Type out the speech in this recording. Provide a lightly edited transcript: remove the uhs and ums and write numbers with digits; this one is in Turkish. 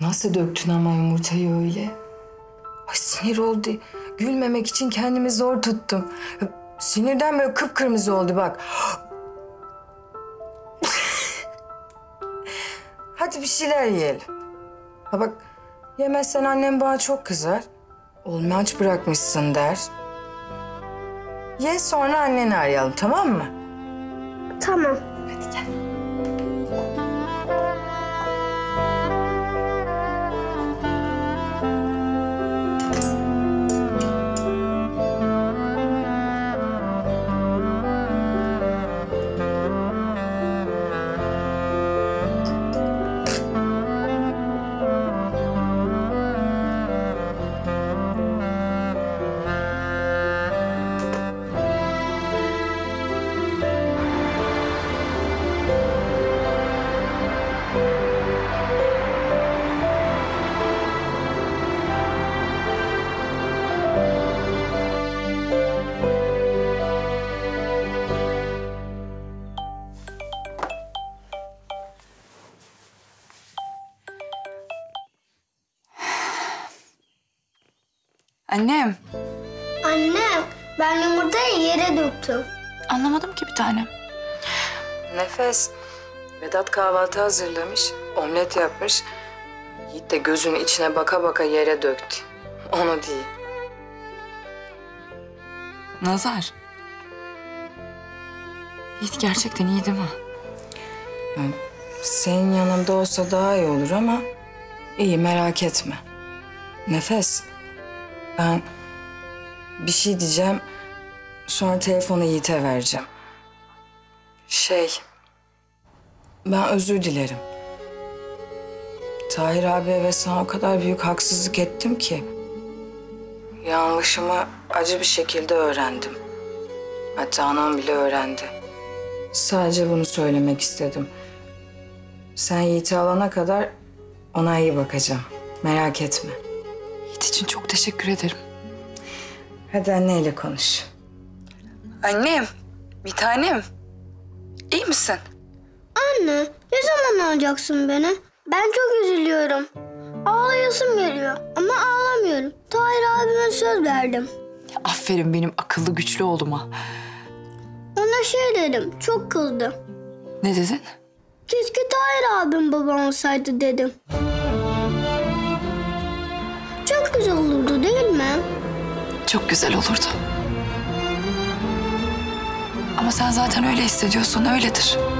Nasıl döktün ama yumurtayı öyle? Ay sinir oldu. Gülmemek için kendimi zor tuttum. Sinirden böyle kıpkırmızı oldu bak. Hadi bir şeyler yiyelim. Ha bak, yemezsen annem bana çok kızar. Oğlum aç bırakmışsın der. Ye, sonra anneni arayalım, tamam mı? Tamam. Hadi gel. Annem. Annem, ben yumurtayı yere döktüm. Anlamadım ki bir tanem. Nefes, Vedat kahvaltı hazırlamış, omlet yapmış. Yiğit de gözünün içine baka baka yere döktü. Onu değil. Nazar. Yiğit gerçekten iyi değil mi? Yani senin yanında olsa daha iyi olur ama iyi, merak etme. Nefes. Ben bir şey diyeceğim, sonra telefonu Yiğit'e vereceğim. Ben özür dilerim. Tahir abiye ve sana o kadar büyük haksızlık ettim ki. Yanlışımı acı bir şekilde öğrendim. Hatta anam bile öğrendi. Sadece bunu söylemek istedim. Sen Yiğit'i alana kadar ona iyi bakacağım. Merak etme. İçin çok teşekkür ederim. Hadi anneyle konuş. Annem, bir tanem. İyi misin? Anne, ne zaman alacaksın beni? Ben çok üzülüyorum. Ağlayasım geliyor ama ağlamıyorum. Tahir abime söz verdim. Ya, aferin benim akıllı güçlü oğluma. Ona dedim, çok kızdı. Ne dedin? Keşke Tahir abim babam olsaydı dedim. Çok güzel olurdu değil mi? Çok güzel olurdu. Ama sen zaten öyle hissediyorsun, öyledir.